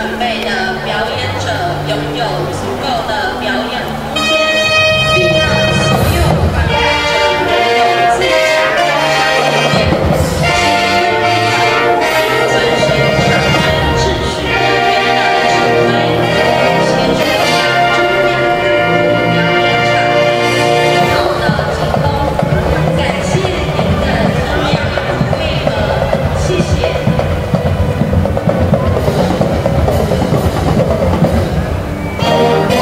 准备的表演者拥有足够的表演空间，并让所有观看者有自洽的表演，遵循场面秩序里面的指挥，协助下重要表演场最后的成功。感谢您的敬仰与配合，谢谢。 Oh,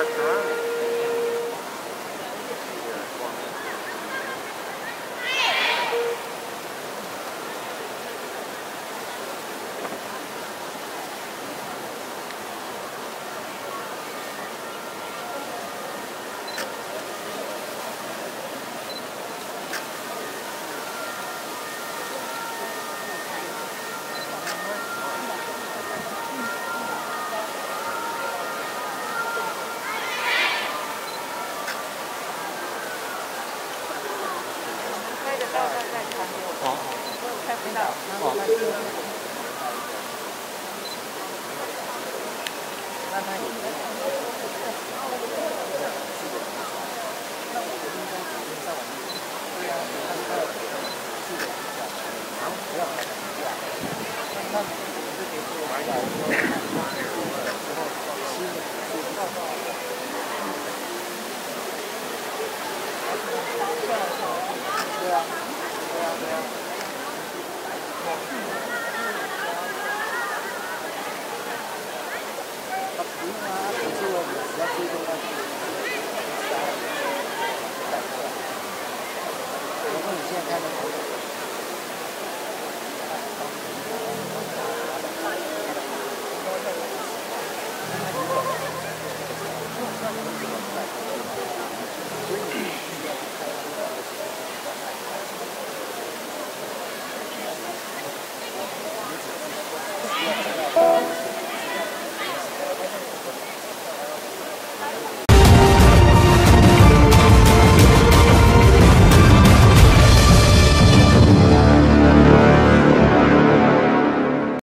parked around it.